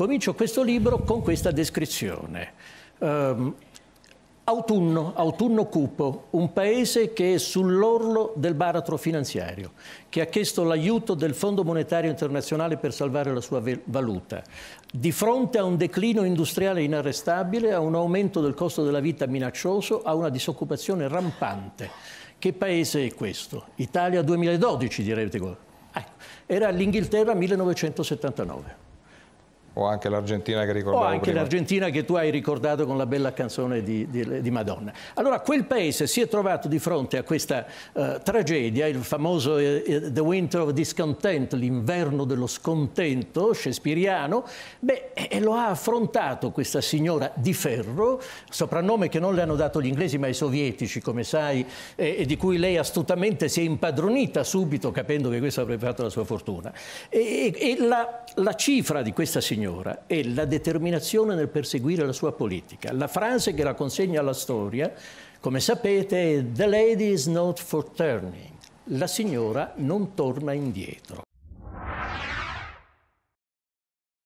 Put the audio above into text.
Comincio questo libro con questa descrizione. Autunno cupo, un paese che è sull'orlo del baratro finanziario, che ha chiesto l'aiuto del Fondo Monetario Internazionale per salvare la sua valuta. Di fronte a un declino industriale inarrestabile, a un aumento del costo della vita minaccioso, a una disoccupazione rampante. Che paese è questo? Italia 2012, direte. Era l'Inghilterra 1979. O anche l'Argentina che ricordavo prima. O anche l'Argentina che tu hai ricordato con la bella canzone di Madonna. Allora quel paese si è trovato di fronte a questa tragedia, il famoso The Winter of Discontent, l'inverno dello scontento shakespeariano. Beh, e lo ha affrontato questa signora di ferro, soprannome che non le hanno dato gli inglesi ma i sovietici, come sai, e di cui lei astutamente si è impadronita subito, capendo che questo avrebbe fatto la sua fortuna. E la cifra di questa signora è la determinazione nel perseguire la sua politica. La frase che la consegna alla storia, come sapete, è "The Lady is not for turning", la signora non torna indietro.